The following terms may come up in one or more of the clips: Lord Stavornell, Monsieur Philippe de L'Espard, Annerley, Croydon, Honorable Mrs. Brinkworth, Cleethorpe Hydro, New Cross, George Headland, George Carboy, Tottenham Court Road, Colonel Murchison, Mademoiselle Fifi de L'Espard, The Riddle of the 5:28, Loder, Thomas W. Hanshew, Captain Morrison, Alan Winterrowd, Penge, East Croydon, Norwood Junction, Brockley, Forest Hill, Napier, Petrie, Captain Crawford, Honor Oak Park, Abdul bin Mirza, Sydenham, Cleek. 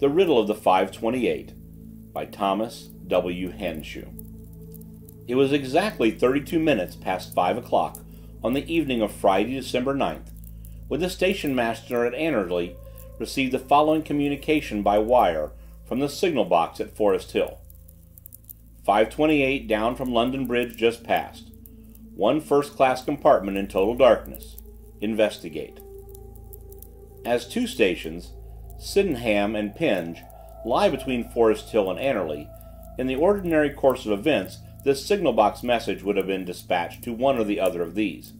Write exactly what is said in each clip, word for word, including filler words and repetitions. The Riddle of the five twenty-eight by Thomas W. Hanshew. It was exactly thirty-two minutes past five o'clock on the evening of Friday, December ninth, when the station master at Annerley received the following communication by wire from the signal box at Forest Hill. five twenty-eight down from London Bridge just past. One first-class compartment in total darkness. Investigate. As two stations, Sydenham and Penge, lie between Forest Hill and Annerley, in the ordinary course of events this signal box message would have been dispatched to one or the other of these.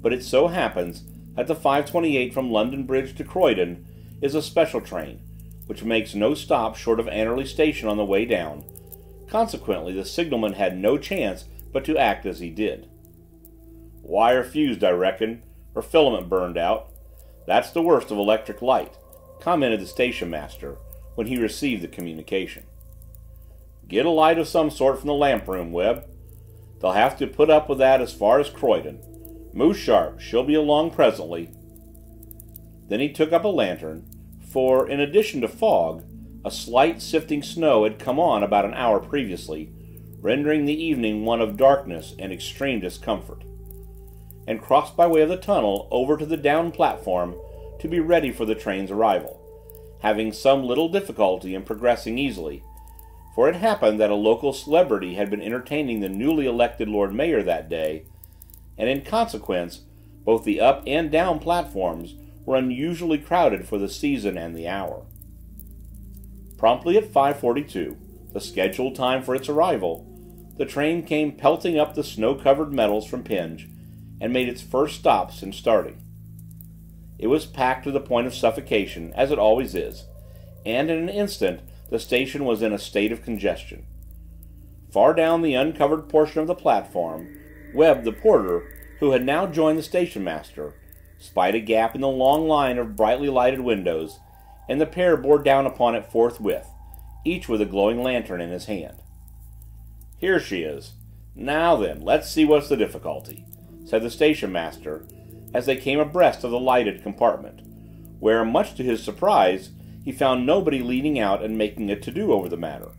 But it so happens that the five twenty-eight from London Bridge to Croydon is a special train, which makes no stop short of Annerley Station on the way down. Consequently, the signalman had no chance but to act as he did. Wire fused, I reckon, or filament burned out. That's the worst of electric light, commented the station master when he received the communication. Get a light of some sort from the lamp room, Webb. They'll have to put up with that as far as Croydon. Move sharp, she'll be along presently. Then he took up a lantern, for, in addition to fog, a slight sifting snow had come on about an hour previously, rendering the evening one of darkness and extreme discomfort, and crossed by way of the tunnel over to the down platform to be ready for the train's arrival, having some little difficulty in progressing easily, for it happened that a local celebrity had been entertaining the newly elected Lord Mayor that day, and in consequence both the up and down platforms were unusually crowded for the season and the hour. Promptly at five forty-two, the scheduled time for its arrival, the train came pelting up the snow-covered metals from Penge and made its first stop since starting. It was packed to the point of suffocation, as it always is, and in an instant the station was in a state of congestion. Far down the uncovered portion of the platform, Webb, the porter, who had now joined the station master, spied a gap in the long line of brightly lighted windows, and the pair bore down upon it forthwith, each with a glowing lantern in his hand. "Here she is. Now then, let's see what's the difficulty," said the station master, as they came abreast of the lighted compartment, where, much to his surprise, he found nobody leaning out and making a to-do over the matter.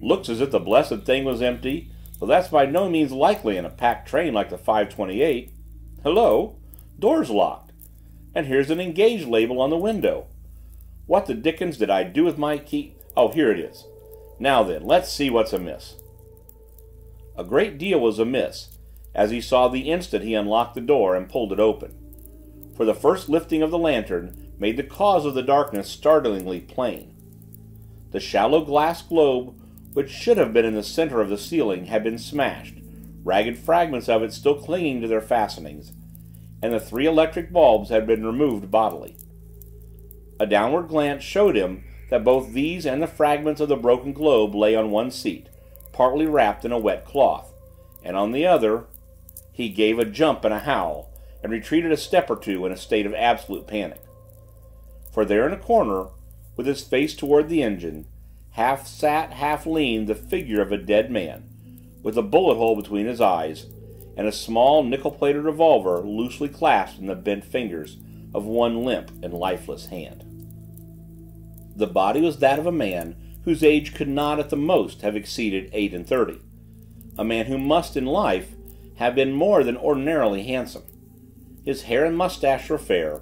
"Looks as if the blessed thing was empty, though that's by no means likely in a packed train like the five twenty-eight. Hello! Door's locked. And here's an engaged label on the window. What the dickens did I do with my key? Oh, here it is. Now then, let's see what's amiss." A great deal was amiss, as he saw the instant he unlocked the door and pulled it open, for the first lifting of the lantern made the cause of the darkness startlingly plain. The shallow glass globe, which should have been in the center of the ceiling, had been smashed, ragged fragments of it still clinging to their fastenings, and the three electric bulbs had been removed bodily. A downward glance showed him that both these and the fragments of the broken globe lay on one seat, partly wrapped in a wet cloth, and on the other— he gave a jump and a howl, and retreated a step or two in a state of absolute panic. For there in a corner, with his face toward the engine, half sat, half leaned the figure of a dead man, with a bullet hole between his eyes, and a small nickel-plated revolver loosely clasped in the bent fingers of one limp and lifeless hand. The body was that of a man whose age could not at the most have exceeded eight and thirty, a man who must in life had been more than ordinarily handsome. His hair and mustache were fair,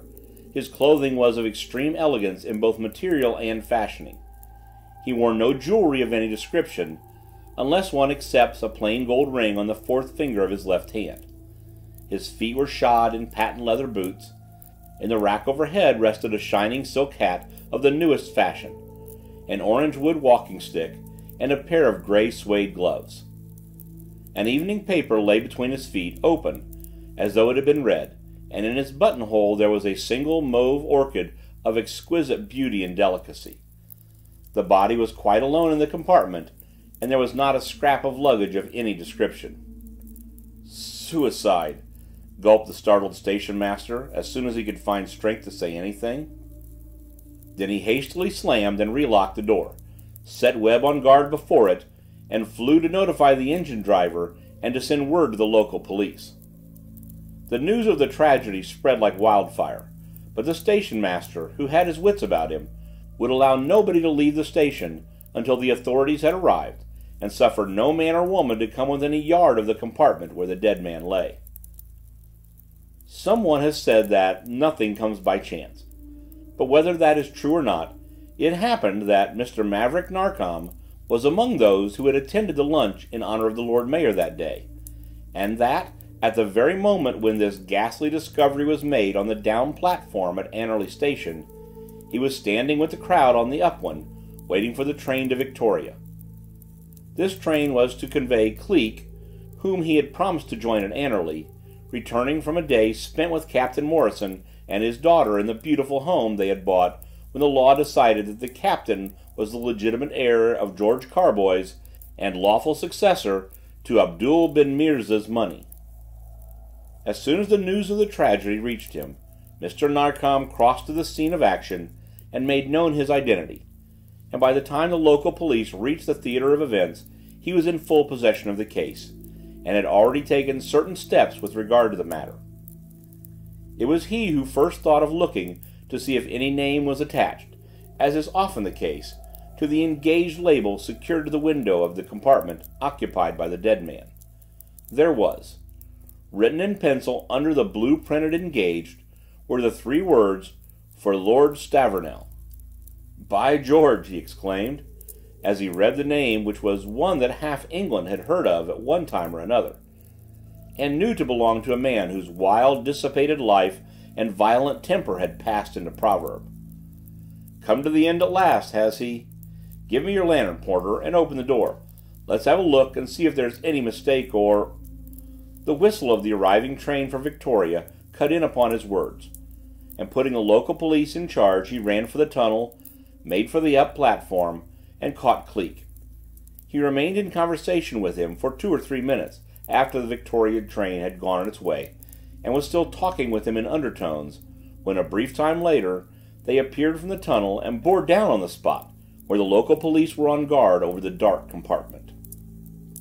his clothing was of extreme elegance in both material and fashioning. He wore no jewelry of any description, unless one excepts a plain gold ring on the fourth finger of his left hand. His feet were shod in patent leather boots. In the rack overhead rested a shining silk hat of the newest fashion, an orange wood walking stick, and a pair of grey suede gloves. An evening paper lay between his feet, open, as though it had been read, and in its buttonhole there was a single mauve orchid of exquisite beauty and delicacy. The body was quite alone in the compartment, and there was not a scrap of luggage of any description. "Suicide," gulped the startled station master, as soon as he could find strength to say anything. Then he hastily slammed and relocked the door, set Webb on guard before it, and flew to notify the engine driver and to send word to the local police. The news of the tragedy spread like wildfire, but the station master, who had his wits about him, would allow nobody to leave the station until the authorities had arrived, and suffered no man or woman to come within a yard of the compartment where the dead man lay. Someone has said that nothing comes by chance, but whether that is true or not, it happened that Mister Maverick Narkom was among those who had attended the lunch in honor of the Lord Mayor that day, and that, at the very moment when this ghastly discovery was made on the down platform at Annerley Station, he was standing with the crowd on the up one, waiting for the train to Victoria. This train was to convey Cleek, whom he had promised to join at Annerley, returning from a day spent with Captain Morrison and his daughter in the beautiful home they had bought when the law decided that the captain was the legitimate heir of George Carboy's and lawful successor to Abdul bin Mirza's money. As soon as the news of the tragedy reached him, Mister Narkom crossed to the scene of action and made known his identity, and by the time the local police reached the theater of events, he was in full possession of the case, and had already taken certain steps with regard to the matter. It was he who first thought of looking to see if any name was attached, as is often the case, to the engaged label secured to the window of the compartment occupied by the dead man. There was, written in pencil under the blue printed engaged, were the three words, "For Lord Stavornell." "By George!" he exclaimed, as he read the name, which was one that half England had heard of at one time or another, and knew to belong to a man whose wild, dissipated life and violent temper had passed into proverb. "Come to the end at last, has he? Give me your lantern, porter, and open the door. Let's have a look and see if there's any mistake or—" The whistle of the arriving train for Victoria cut in upon his words, and putting the local police in charge, he ran for the tunnel, made for the up platform, and caught Cleek. He remained in conversation with him for two or three minutes after the Victoria train had gone on its way, and was still talking with him in undertones, when a brief time later they appeared from the tunnel and bore down on the spot where the local police were on guard over the dark compartment.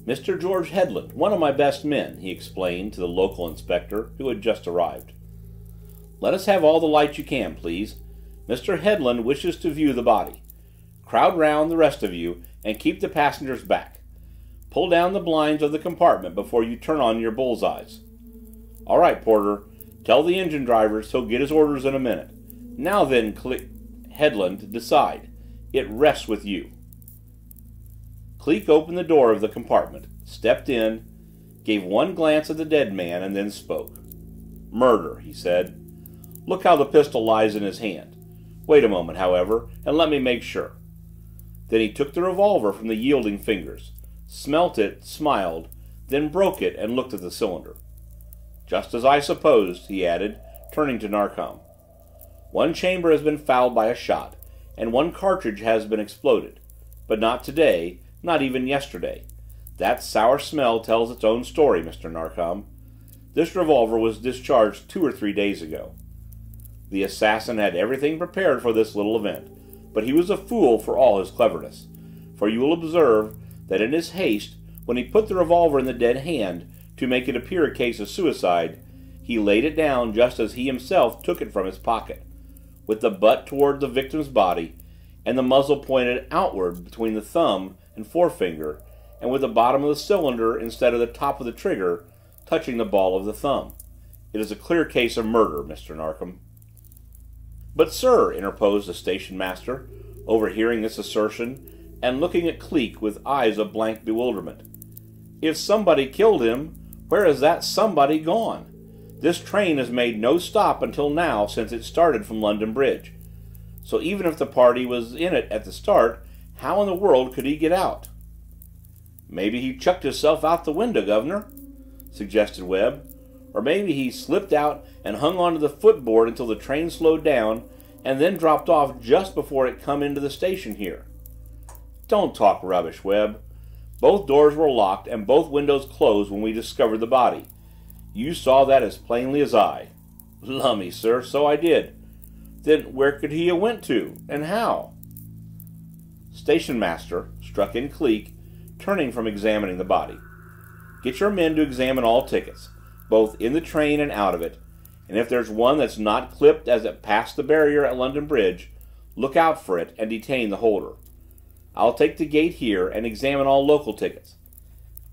"Mister George Headland, one of my best men," he explained to the local inspector, who had just arrived. "Let us have all the light you can, please. Mister Headland wishes to view the body. Crowd round, the rest of you, and keep the passengers back. Pull down the blinds of the compartment before you turn on your bull's-eyes. All right, porter, tell the engine drivers he'll get his orders in a minute. Now then, Cle- Headland, decide. It rests with you." Cleek opened the door of the compartment, stepped in, gave one glance at the dead man, and then spoke. "Murder," he said. "Look how the pistol lies in his hand. Wait a moment, however, and let me make sure." Then he took the revolver from the yielding fingers, smelt it, smiled, then broke it and looked at the cylinder. "Just as I supposed," he added, turning to Narkom. "One chamber has been fouled by a shot, and one cartridge has been exploded. But not today, not even yesterday. That sour smell tells its own story, Mister Narkom. This revolver was discharged two or three days ago. The assassin had everything prepared for this little event, but he was a fool for all his cleverness, for you will observe that in his haste, when he put the revolver in the dead hand to make it appear a case of suicide, he laid it down just as he himself took it from his pocket, with the butt toward the victim's body and the muzzle pointed outward between the thumb and forefinger, and with the bottom of the cylinder instead of the top of the trigger touching the ball of the thumb. It is a clear case of murder, Mister Narkom." "But, sir," interposed the station master, overhearing this assertion and looking at Cleek with eyes of blank bewilderment, "if somebody killed him, where has that somebody gone? This train has made no stop until now since it started from London Bridge. So even if the party was in it at the start, how in the world could he get out?" "Maybe he chucked himself out the window, Governor," suggested Webb. "Or maybe he slipped out and hung onto the footboard until the train slowed down and then dropped off just before it come into the station here." "Don't talk rubbish, Webb. Both doors were locked and both windows closed when we discovered the body. You saw that as plainly as I." "Lummy, sir, so I did. Then where could he have went to, and how?" "Station master," struck in Cleek, turning from examining the body, "get your men to examine all tickets, both in the train and out of it, and if there's one that's not clipped as it passed the barrier at London Bridge, Look out for it and detain the holder. I'll take the gate here and examine all local tickets.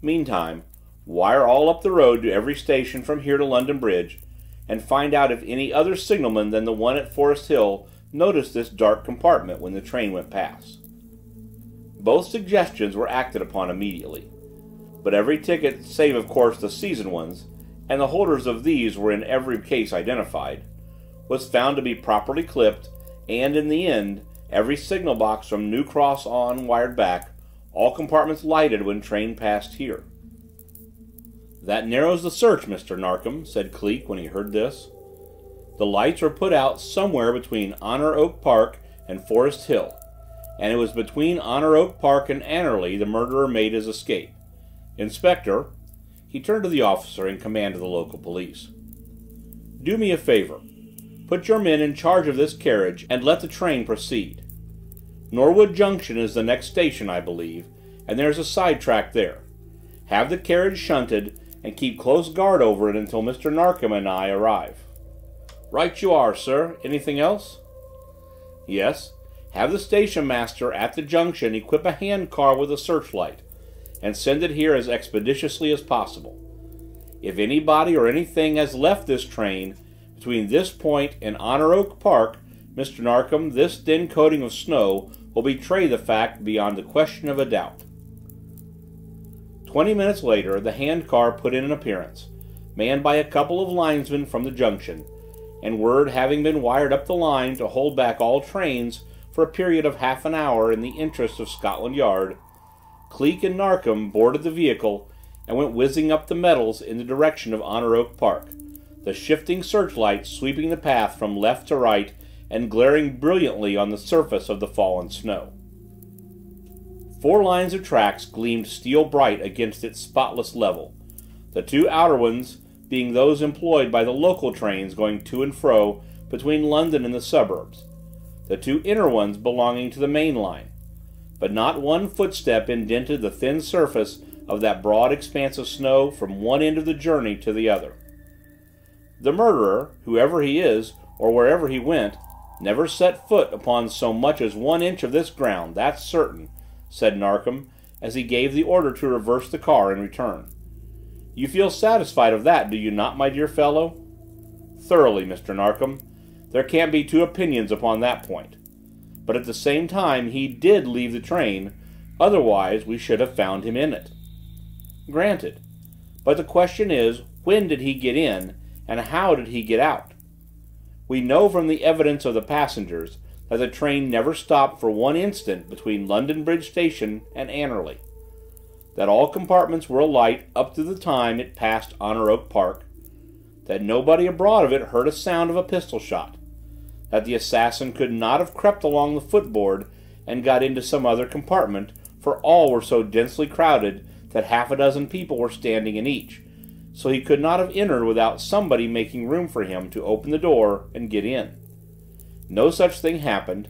Meantime, wire all up the road to every station from here to London Bridge, and find out if any other signalman than the one at Forest Hill noticed this dark compartment when the train went past." Both suggestions were acted upon immediately, but every ticket, save of course the season ones, and the holders of these were in every case identified, was found to be properly clipped, and in the end, every signal box from New Cross on wired back, all compartments lighted when train passed here. "That narrows the search, Mister Narkom," said Cleek when he heard this. "The lights were put out somewhere between Honor Oak Park and Forest Hill, and it was between Honor Oak Park and Annerley the murderer made his escape. Inspector," he turned to the officer in command of the local police, "do me a favor. Put your men in charge of this carriage and let the train proceed. Norwood Junction is the next station, I believe, and there's a side track there. Have the carriage shunted and keep close guard over it until Mister Narkom and I arrive." "Right you are, sir. Anything else?" "Yes. Have the station master at the junction equip a hand car with a searchlight, and send it here as expeditiously as possible. If anybody or anything has left this train between this point and Honor Oak Park, Mister Narkom, this thin coating of snow will betray the fact beyond the question of a doubt." Twenty minutes later the hand car put in an appearance, manned by a couple of linesmen from the junction, and word having been wired up the line to hold back all trains for a period of half an hour in the interest of Scotland Yard, Cleek and Narkom boarded the vehicle and went whizzing up the metals in the direction of Honor Oak Park, the shifting searchlight sweeping the path from left to right and glaring brilliantly on the surface of the fallen snow. Four lines of tracks gleamed steel bright against its spotless level, the two outer ones being those employed by the local trains going to and fro between London and the suburbs, the two inner ones belonging to the main line, but not one footstep indented the thin surface of that broad expanse of snow from one end of the journey to the other. The murderer, whoever he is, or wherever he went, never set foot upon so much as one inch of this ground, that's certain, said Narkom, as he gave the order to reverse the car and return. "You feel satisfied of that, do you not, my dear fellow?" "Thoroughly, Mister Narkom. There can't be two opinions upon that point. But at the same time he did leave the train, otherwise we should have found him in it." "Granted. But the question is, when did he get in, and how did he get out? We know from the evidence of the passengers that the train never stopped for one instant between London Bridge Station and Annerley, that all compartments were alight up to the time it passed Honor Oak Park, that nobody abroad of it heard a sound of a pistol shot, that the assassin could not have crept along the footboard and got into some other compartment, for all were so densely crowded that half a dozen people were standing in each, so he could not have entered without somebody making room for him to open the door and get in. No such thing happened,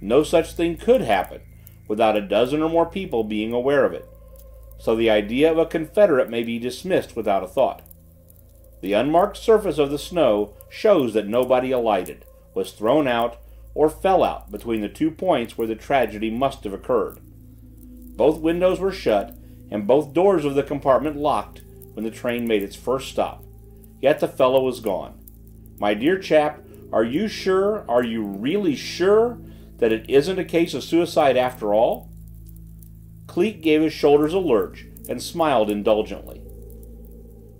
no such thing could happen, without a dozen or more people being aware of it, so the idea of a confederate may be dismissed without a thought. The unmarked surface of the snow shows that nobody alighted, was thrown out, or fell out between the two points where the tragedy must have occurred. Both windows were shut, and both doors of the compartment locked when the train made its first stop, yet the fellow was gone. My dear chap, are you sure, are you really sure, that it isn't a case of suicide after all?" Cleek gave his shoulders a lurch and smiled indulgently.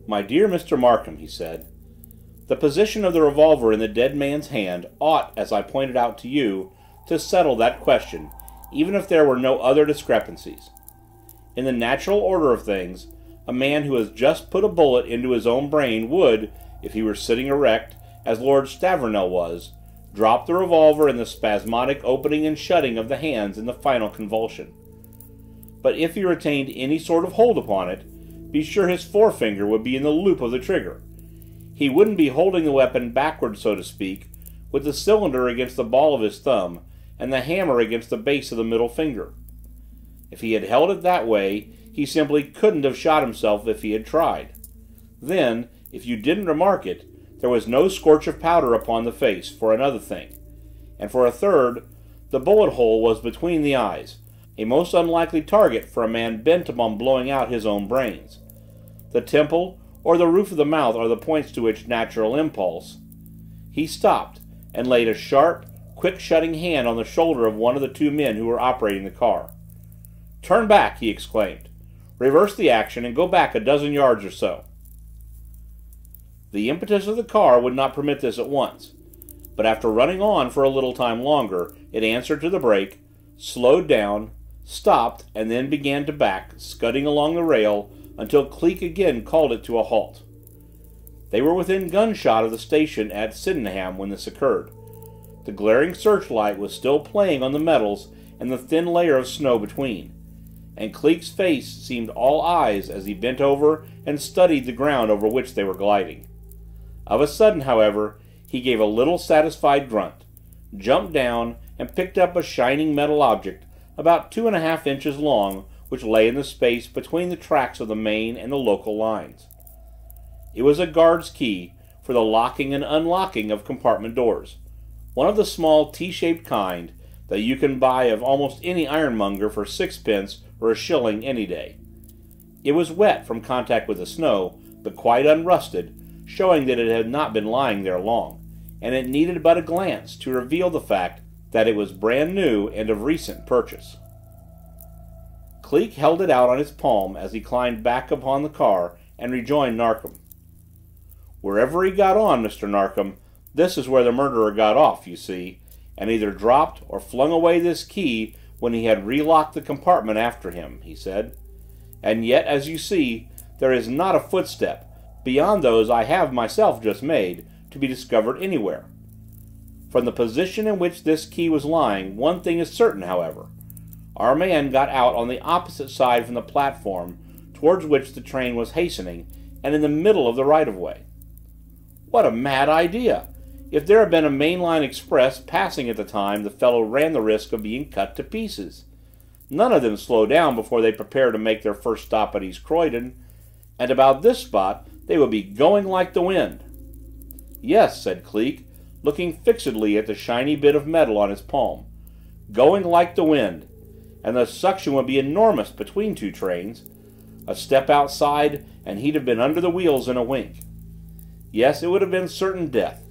"My dear Mister Narkom," he said, "the position of the revolver in the dead man's hand ought, as I pointed out to you, to settle that question, even if there were no other discrepancies. In the natural order of things, a man who has just put a bullet into his own brain would, if he were sitting erect, as Lord Stavornell was, dropped the revolver in the spasmodic opening and shutting of the hands in the final convulsion. But if he retained any sort of hold upon it, be sure his forefinger would be in the loop of the trigger. He wouldn't be holding the weapon backward, so to speak, with the cylinder against the ball of his thumb and the hammer against the base of the middle finger. If he had held it that way, he simply couldn't have shot himself if he had tried. Then, if you didn't remark it, there was no scorch of powder upon the face, for another thing, and for a third, The bullet hole was between the eyes, a most unlikely target for a man bent upon blowing out his own brains. The temple or the roof of the mouth are the points to which natural impulse— He stopped and laid a sharp, quick-shutting hand on the shoulder of one of the two men who were operating the car. "Turn back!" he exclaimed. "Reverse the action and go back a dozen yards or so." The impetus of the car would not permit this at once, but after running on for a little time longer, it answered to the brake, slowed down, stopped, and then began to back, scudding along the rail until Cleek again called it to a halt. They were within gunshot of the station at Sydenham when this occurred. The glaring searchlight was still playing on the metals and the thin layer of snow between, and Cleek's face seemed all eyes as he bent over and studied the ground over which they were gliding. Of a sudden, however, he gave a little satisfied grunt, jumped down, and picked up a shining metal object about two and a half inches long which lay in the space between the tracks of the main and the local lines. It was a guard's key for the locking and unlocking of compartment doors, one of the small T-shaped kind that you can buy of almost any ironmonger for sixpence or a shilling any day. It was wet from contact with the snow, but quite unrusted, showing that it had not been lying there long, and it needed but a glance to reveal the fact that it was brand new and of recent purchase. Cleek held it out on his palm as he climbed back upon the car and rejoined Narkom. "Wherever he got on, Mister Narkom, this is where the murderer got off, you see, and either dropped or flung away this key when he had relocked the compartment after him," he said. "And yet, as you see, there is not a footstep, beyond those I have myself just made, to be discovered anywhere. From the position in which this key was lying, one thing is certain, however. Our man got out on the opposite side from the platform towards which the train was hastening, and in the middle of the right-of-way." "What a mad idea! If there had been a mainline express passing at the time, the fellow ran the risk of being cut to pieces. None of them slow down before they prepare to make their first stop at East Croydon, and about this spot they would be going like the wind." "Yes," said Cleek, looking fixedly at the shiny bit of metal on his palm, "going like the wind, and the suction would be enormous between two trains. A step outside, and he'd have been under the wheels in a wink. Yes, it would have been certain death,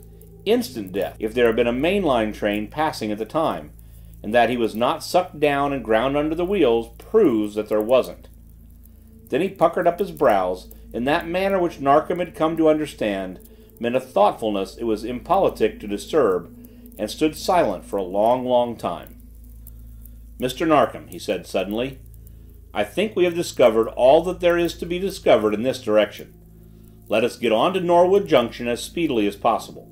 instant death, if there had been a mainline train passing at the time, and that he was not sucked down and ground under the wheels proves that there wasn't." Then he puckered up his brows in that manner which Narkom had come to understand meant a thoughtfulness it was impolitic to disturb, and stood silent for a long, long time. "Mister Narkom," he said suddenly, "I think we have discovered all that there is to be discovered in this direction. Let us get on to Norwood Junction as speedily as possible.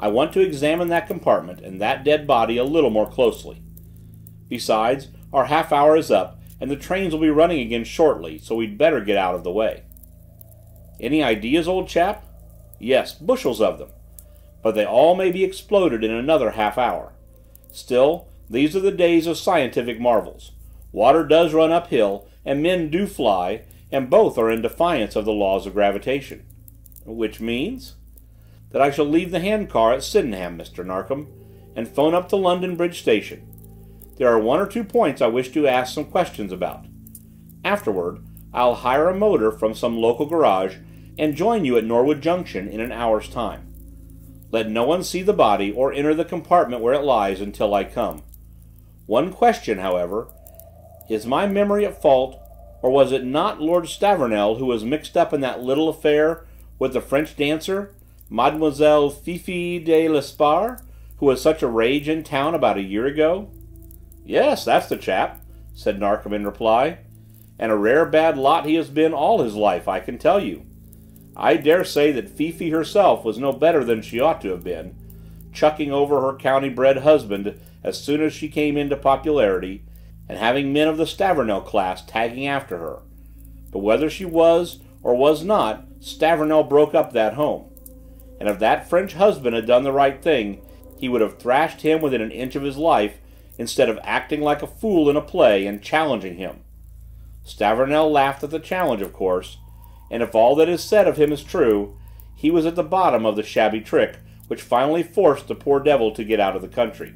I want to examine that compartment and that dead body a little more closely. Besides, our half hour is up, and the trains will be running again shortly, so we'd better get out of the way." "Any ideas, old chap?" "Yes, bushels of them. But they all may be exploded in another half hour. Still, these are the days of scientific marvels. Water does run uphill, and men do fly, and both are in defiance of the laws of gravitation." "Which means?" "That I shall leave the hand car at Sydenham, Mister Narkom, and phone up to London Bridge Station. There are one or two points I wish to ask some questions about. Afterward, I'll hire a motor from some local garage and join you at Norwood Junction in an hour's time. Let no one see the body or enter the compartment where it lies until I come. One question, however. Is my memory at fault, or was it not Lord Stavornell who was mixed up in that little affair with the French dancer, Mademoiselle Fifi de L'Espard, who was such a rage in town about a year ago?" "Yes, that's the chap," said Narkom in reply, "and a rare bad lot he has been all his life, I can tell you. I dare say that Fifi herself was no better than she ought to have been, chucking over her county-bred husband as soon as she came into popularity, and having men of the Stavornell class tagging after her. But whether she was or was not, Stavornell broke up that home, and if that French husband had done the right thing, he would have thrashed him within an inch of his life, instead of acting like a fool in a play and challenging him. Stavornell laughed at the challenge, of course, and if all that is said of him is true, he was at the bottom of the shabby trick which finally forced the poor devil to get out of the country.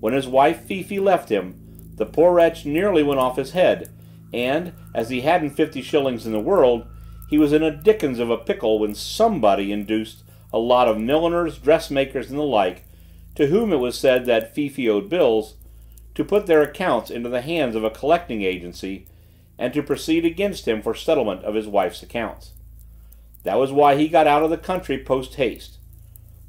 When his wife Fifi left him, the poor wretch nearly went off his head, and, as he hadn't fifty shillings in the world, he was in a dickens of a pickle when somebody induced a lot of milliners, dressmakers, and the like, to whom it was said that Fifi owed bills, to put their accounts into the hands of a collecting agency, and to proceed against him for settlement of his wife's accounts. That was why he got out of the country post-haste.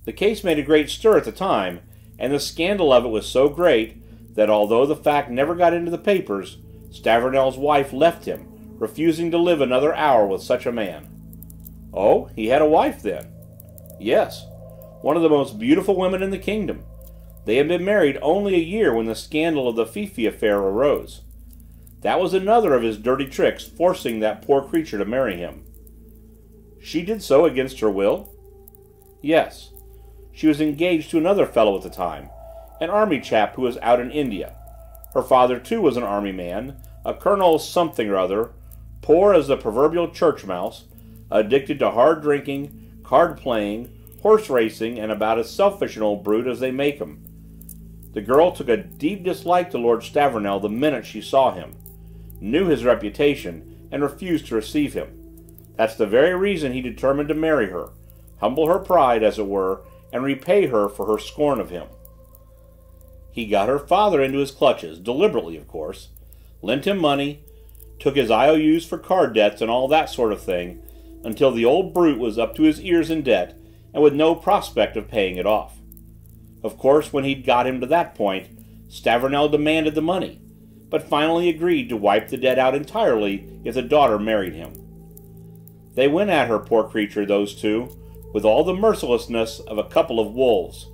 The case made a great stir at the time, and the scandal of it was so great that, although the fact never got into the papers, Stavornell's wife left him, refusing to live another hour with such a man. Oh, he had a wife then? Yes, one of the most beautiful women in the kingdom. They had been married only a year when the scandal of the Fifi affair arose. That was another of his dirty tricks, forcing that poor creature to marry him. She did so against her will? Yes. She was engaged to another fellow at the time, an army chap who was out in India. Her father, too, was an army man, a colonel something or other, poor as the proverbial church mouse, addicted to hard drinking, card playing, horse racing, and about as selfish an old brute as they make 'em. The girl took a deep dislike to Lord Stavornell the minute she saw him, knew his reputation, and refused to receive him. That's the very reason he determined to marry her, humble her pride, as it were, and repay her for her scorn of him. He got her father into his clutches, deliberately, of course, lent him money, took his I O Us for card debts and all that sort of thing, until the old brute was up to his ears in debt and with no prospect of paying it off. Of course, when he'd got him to that point, Stavornell demanded the money, but finally agreed to wipe the debt out entirely if the daughter married him. They went at her, poor creature, those two, with all the mercilessness of a couple of wolves.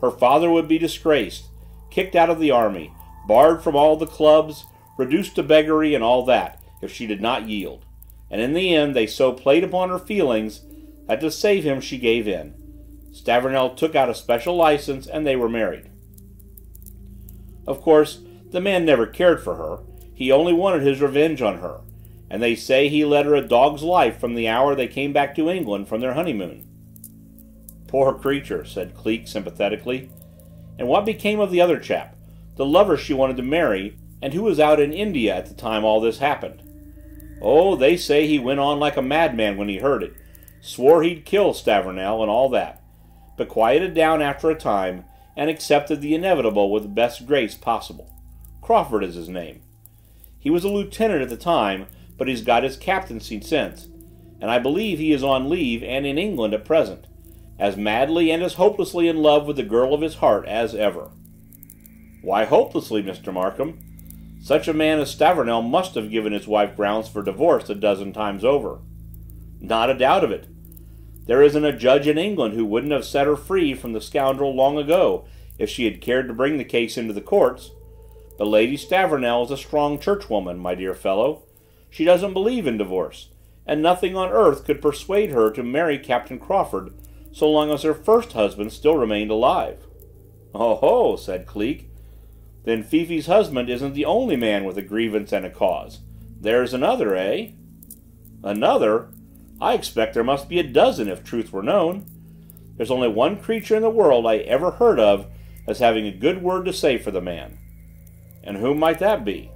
Her father would be disgraced, kicked out of the army, barred from all the clubs, reduced to beggary and all that, if she did not yield, and in the end they so played upon her feelings that to save him she gave in. Stavornell took out a special license, and they were married. Of course, the man never cared for her. He only wanted his revenge on her, and they say he led her a dog's life from the hour they came back to England from their honeymoon. Poor creature, said Cleek sympathetically. And what became of the other chap, the lover she wanted to marry, and who was out in India at the time all this happened? Oh, they say he went on like a madman when he heard it, swore he'd kill Stavornell and all that, but quieted down after a time and accepted the inevitable with the best grace possible. Crawford is his name. He was a lieutenant at the time, but he's got his captaincy since, and I believe he is on leave and in England at present, as madly and as hopelessly in love with the girl of his heart as ever. Why hopelessly, Mister Narkom? Such a man as Stavornell must have given his wife grounds for divorce a dozen times over. Not a doubt of it. There isn't a judge in England who wouldn't have set her free from the scoundrel long ago if she had cared to bring the case into the courts. But Lady Stavornell is a strong churchwoman, my dear fellow. She doesn't believe in divorce, and nothing on earth could persuade her to marry Captain Crawford so long as her first husband still remained alive. Oh ho, said Cleek. Then Fifi's husband isn't the only man with a grievance and a cause. There's another, eh? Another? I expect there must be a dozen if truth were known. There's only one creature in the world I ever heard of as having a good word to say for the man. And who might that be?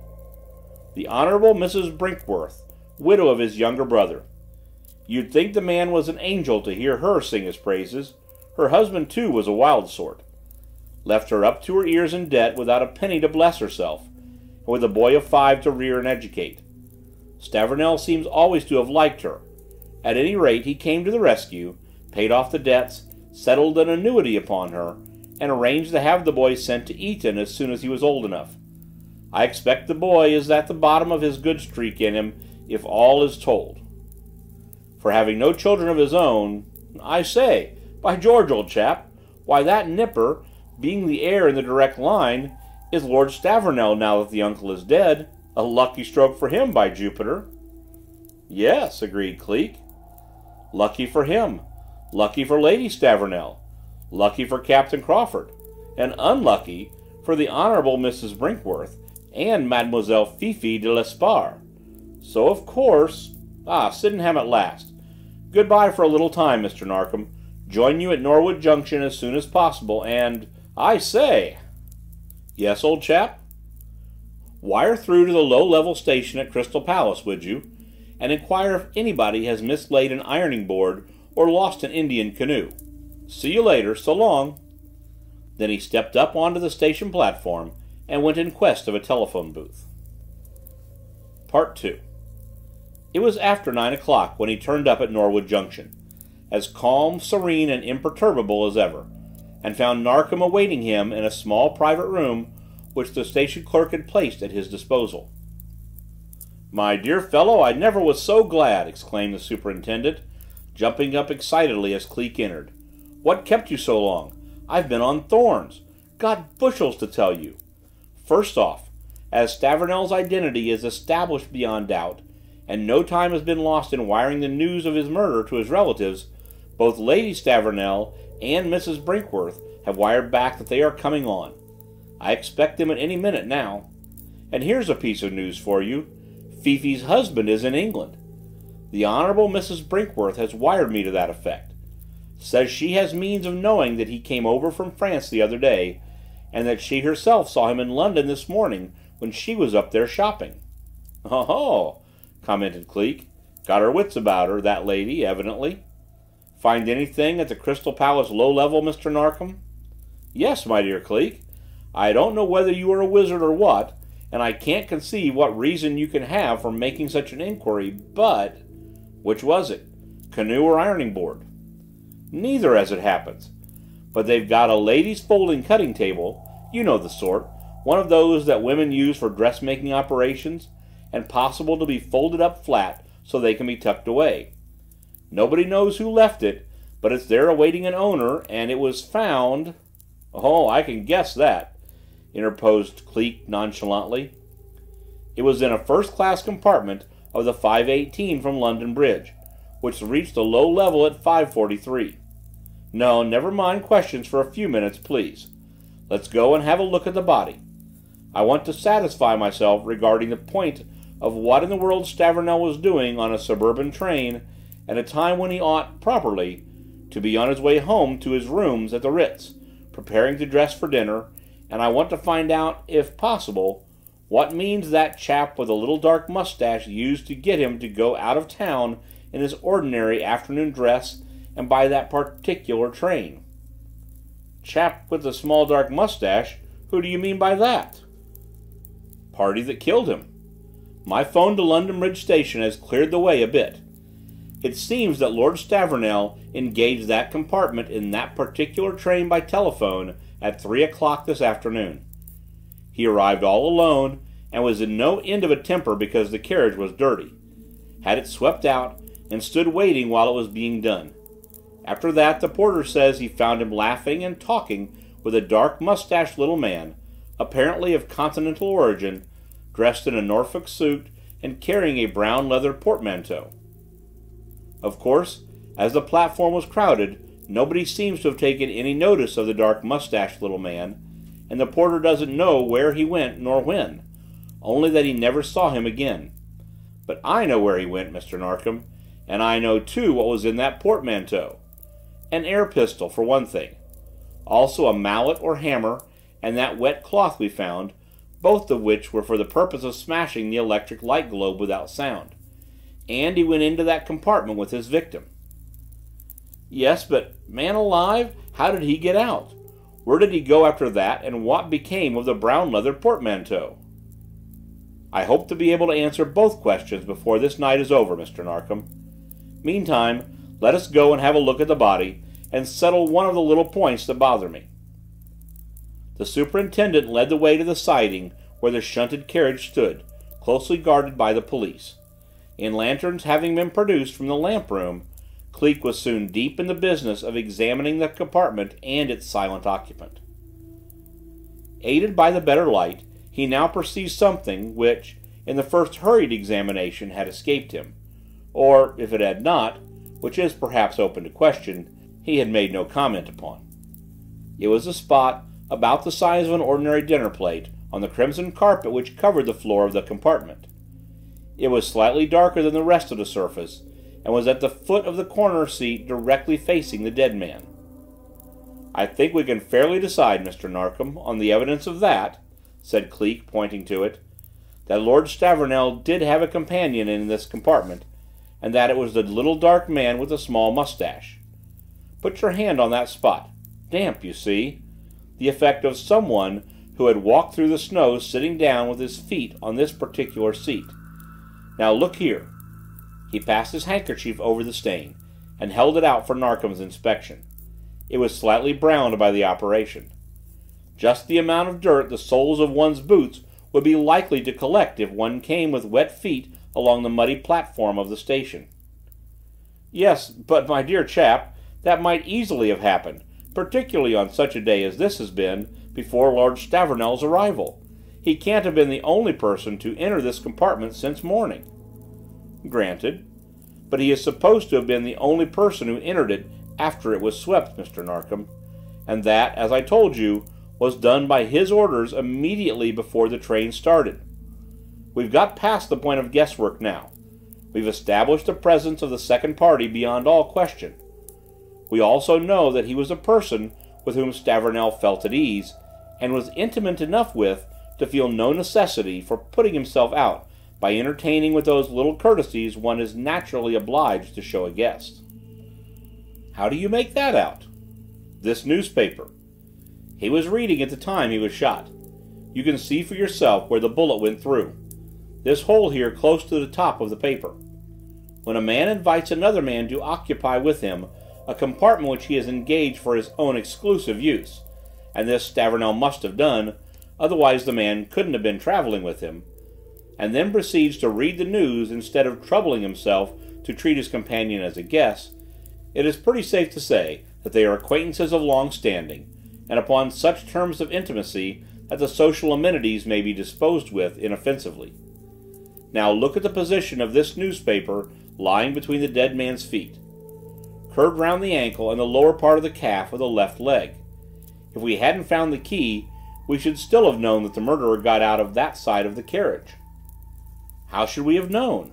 The Honorable Missus Brinkworth, widow of his younger brother. You'd think the man was an angel to hear her sing his praises. Her husband, too, was a wild sort. Left her up to her ears in debt without a penny to bless herself, and with a boy of five to rear and educate. Stavornell seems always to have liked her. At any rate, he came to the rescue, paid off the debts, settled an annuity upon her, and arranged to have the boy sent to Eton as soon as he was old enough. I expect the boy is at the bottom of his good streak in him, if all is told. For having no children of his own, I say, by George, old chap, why that nipper, being the heir in the direct line, is Lord Stavornell now that the uncle is dead. A lucky stroke for him, by Jupiter. Yes, agreed Cleek. Lucky for him, lucky for Lady Stavornell, lucky for Captain Crawford, and unlucky for the Honorable Missus Brinkworth and Mademoiselle Fifi de L'Espard. So, of course, ah, Sydenham at last. Goodbye for a little time, Mister Narkom. Join you at Norwood Junction as soon as possible, and, I say! "Yes, old chap?" "Wire through to the low-level station at Crystal Palace, would you, and inquire if anybody has mislaid an ironing board or lost an Indian canoe. See you later. So long." Then he stepped up onto the station platform and went in quest of a telephone booth. Part two. It was after nine o'clock when he turned up at Norwood Junction, as calm, serene, and imperturbable as ever, and found Narkom awaiting him in a small private room which the station clerk had placed at his disposal. "My dear fellow, I never was so glad!" exclaimed the superintendent, jumping up excitedly as Cleek entered. "What kept you so long? I've been on thorns. Got bushels to tell you. First off, as Stavornell's identity is established beyond doubt, and no time has been lost in wiring the news of his murder to his relatives, both Lady Stavornell and Missus Brinkworth have wired back that they are coming on. I expect them at any minute now. And here's a piece of news for you. Fifi's husband is in England. The Honorable Missus Brinkworth has wired me to that effect. Says she has means of knowing that he came over from France the other day, and that she herself saw him in London this morning when she was up there shopping." "Oh ho!" commented Cleek. "Got her wits about her, that lady, evidently. Find anything at the Crystal Palace low-level, Mister Narkom?" "Yes, my dear Cleek. I don't know whether you are a wizard or what, and I can't conceive what reason you can have for making such an inquiry, but—" "Which was it? Canoe or ironing board?" "Neither, as it happens. But they've got a ladies' folding cutting table, you know the sort, one of those that women use for dressmaking operations, and possible to be folded up flat so they can be tucked away. Nobody knows who left it, but it's there awaiting an owner, and it was found—" "Oh, I can guess that," interposed Cleek nonchalantly. "It was in a first-class compartment of the five eighteen from London Bridge, which reached the low level at five forty-three. No, never mind questions for a few minutes, please. Let's go and have a look at the body. I want to satisfy myself regarding the point of what in the world Stavornell was doing on a suburban train at a time when he ought, properly, to be on his way home to his rooms at the Ritz, preparing to dress for dinner, and I want to find out, if possible, what means that chap with a little dark mustache used to get him to go out of town in his ordinary afternoon dress and by that particular train." "Chap with the small dark mustache? Who do you mean by that?" "Party that killed him. My phone to London Bridge Station has cleared the way a bit. It seems that Lord Stavornell engaged that compartment in that particular train by telephone at three o'clock this afternoon. He arrived all alone and was in no end of a temper because the carriage was dirty, had it swept out, and stood waiting while it was being done. After that, the porter says he found him laughing and talking with a dark-moustached little man, apparently of continental origin, dressed in a Norfolk suit and carrying a brown leather portmanteau. Of course, as the platform was crowded, nobody seems to have taken any notice of the dark-moustached little man, and the porter doesn't know where he went nor when, only that he never saw him again. But I know where he went, Mister Narkom, and I know, too, what was in that portmanteau. An air pistol, for one thing. Also a mallet or hammer, and that wet cloth we found, both of which were for the purpose of smashing the electric light globe without sound. And he went into that compartment with his victim." "Yes, but, man alive, how did he get out? Where did he go after that, and what became of the brown leather portmanteau?" "I hope to be able to answer both questions before this night is over, Mister Narkom. Meantime, let us go and have a look at the body, and settle one of the little points that bother me." The superintendent led the way to the siding where the shunted carriage stood, closely guarded by the police, and lanterns having been produced from the lamp room, Cleek was soon deep in the business of examining the compartment and its silent occupant. Aided by the better light, he now perceived something which, in the first hurried examination, had escaped him, or, if it had not, which is perhaps open to question, he had made no comment upon. It was a spot about the size of an ordinary dinner plate on the crimson carpet which covered the floor of the compartment. It was slightly darker than the rest of the surface, and was at the foot of the corner seat directly facing the dead man. "I think we can fairly decide, Mister Narkom, on the evidence of that," said Cleek, pointing to it, "that Lord Stavornell did have a companion in this compartment, and that it was the little dark man with the small moustache. Put your hand on that spot. Damp, you see. The effect of someone who had walked through the snow sitting down with his feet on this particular seat. Now look here." He passed his handkerchief over the stain, and held it out for Narkom's inspection. It was slightly browned by the operation. Just the amount of dirt the soles of one's boots would be likely to collect if one came with wet feet along the muddy platform of the station. "Yes, but my dear chap, that might easily have happened, particularly on such a day as this has been, before Lord Stavernell's arrival. He can't have been the only person to enter this compartment since morning." "Granted. But he is supposed to have been the only person who entered it after it was swept, Mister Narkom, and that, as I told you, was done by his orders immediately before the train started. We've got past the point of guesswork now. We've established the presence of the second party beyond all question. We also know that he was a person with whom Stavornell felt at ease, and was intimate enough with to feel no necessity for putting himself out by entertaining with those little courtesies one is naturally obliged to show a guest." "How do you make that out?" "This newspaper. He was reading at the time he was shot. You can see for yourself where the bullet went through. This hole here close to the top of the paper. When a man invites another man to occupy with him a compartment which he has engaged for his own exclusive use, and this Stavornell must have done, otherwise the man couldn't have been travelling with him, and then proceeds to read the news instead of troubling himself to treat his companion as a guest, it is pretty safe to say that they are acquaintances of long standing, and upon such terms of intimacy that the social amenities may be disposed with inoffensively. Now look at the position of this newspaper lying between the dead man's feet. Curved round the ankle and the lower part of the calf of the left leg. If we hadn't found the key, we should still have known that the murderer got out of that side of the carriage." "How should we have known?"